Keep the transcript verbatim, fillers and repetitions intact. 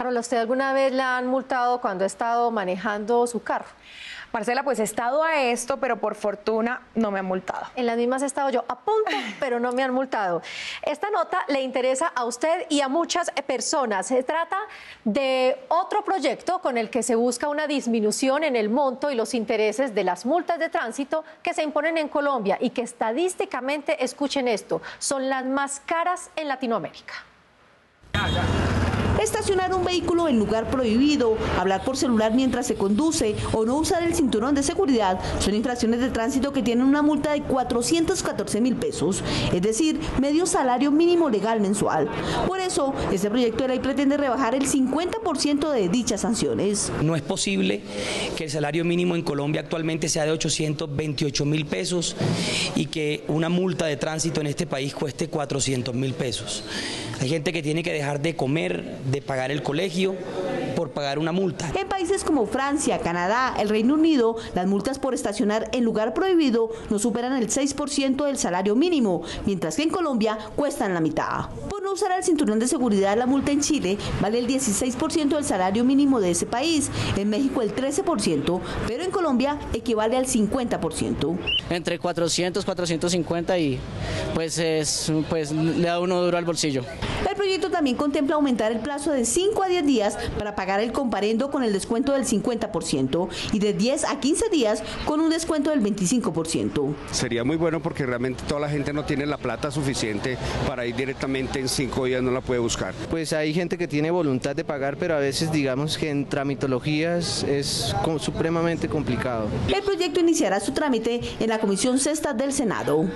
Carola, ¿usted alguna vez la han multado cuando ha estado manejando su carro? Marcela, pues he estado a esto, pero por fortuna no me han multado. En las mismas he estado yo a punto, pero no me han multado. Esta nota le interesa a usted y a muchas personas. Se trata de otro proyecto con el que se busca una disminución en el monto y los intereses de las multas de tránsito que se imponen en Colombia y que estadísticamente, escuchen esto, son las más caras en Latinoamérica. Ya, ya. Estacionar un vehículo en lugar prohibido, hablar por celular mientras se conduce o no usar el cinturón de seguridad son infracciones de tránsito que tienen una multa de cuatrocientos catorce mil pesos, es decir, medio salario mínimo legal mensual. Por eso, este proyecto de ley pretende rebajar el cincuenta por ciento de dichas sanciones. No es posible que el salario mínimo en Colombia actualmente sea de ochocientos veintiocho mil pesos y que una multa de tránsito en este país cueste cuatrocientos mil pesos. Hay gente que tiene que dejar de comer, de pagar el colegio por pagar una multa. En países como Francia, Canadá, el Reino Unido, las multas por estacionar en lugar prohibido no superan el seis por ciento del salario mínimo, mientras que en Colombia cuestan la mitad. Por no usar el cinturón de seguridad, la multa en Chile vale el dieciséis por ciento del salario mínimo de ese país, en México el trece por ciento, pero en Colombia equivale al cincuenta por ciento. Entre cuatrocientos, cuatrocientos cincuenta y pues, es, pues le da uno duro al bolsillo. El proyecto también contempla aumentar el plazo de cinco a diez días para pagar el comparendo con el descuento del cincuenta por ciento y de diez a quince días con un descuento del veinticinco por ciento. Sería muy bueno porque realmente toda la gente no tiene la plata suficiente para ir directamente en cinco días, no la puede buscar. Pues hay gente que tiene voluntad de pagar, pero a veces digamos que en tramitologías es supremamente complicado. El proyecto iniciará su trámite en la Comisión Sexta del Senado.